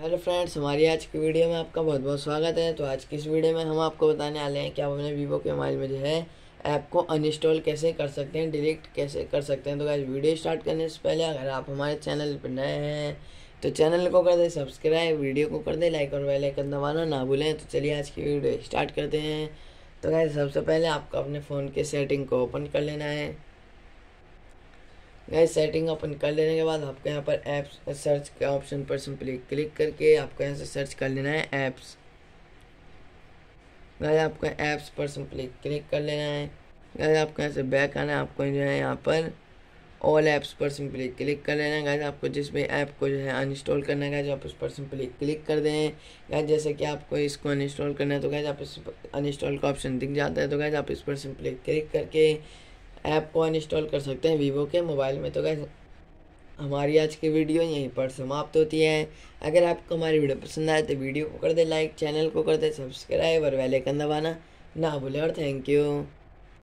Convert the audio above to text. Hello friends, हमारी आज की वीडियो में आपका बहुत बहुत स्वागत है। तो आज की इस वीडियो में हम आपको बताने वाले हैं कि आप अपने वीवो के मोबाइल में जो है ऐप को अनइंस्टॉल कैसे कर सकते हैं, डिलीट कैसे कर सकते हैं। तो गाइस, वीडियो स्टार्ट करने से पहले अगर आप हमारे चैनल पर नए हैं तो चैनल को कर दें सब्सक्राइब, वीडियो को कर दें लाइक और बेल आइकन दबाना ना भूलें। तो चलिए आज की वीडियो स्टार्ट करते हैं। तो गाइस, सबसे पहले आपको अपने फ़ोन के सेटिंग को ओपन कर लेना है। गाइस, सेटिंग ओपन कर लेने के बाद आपको यहाँ पर ऐप्स सर्च के ऑप्शन पर सिंपली क्लिक करके आपको यहाँ से सर्च कर लेना है ऐप्स। गाइस, आपको ऐप्स पर सिंपली क्लिक कर लेना है। गाइस, आपको यहाँ से बैक आना है। आपको जो है यहाँ पर ऑल ऐप्स पर सिंपली क्लिक कर लेना है। गाइस, आपको जिस भी ऐप को जो है अनइंस्टॉल करना है आप उस पर सिंपली क्लिक कर दें। गाइस, जैसे कि आपको इसको अनइंस्टॉल करना है तो गाइस आप इस अनइंस्टॉल का ऑप्शन दिख जाता है। तो गाइस, आप इस पर सिंपली क्लिक करके ऐप को अनइंस्टॉल कर सकते हैं वीवो के मोबाइल में। तो गाइस, हमारी आज की वीडियो यहीं पर समाप्त होती है। अगर आपको हमारी वीडियो पसंद आए तो वीडियो को कर दे लाइक, चैनल को कर दे सब्सक्राइब और बेल आइकन दबाना ना भूलें। और थैंक यू।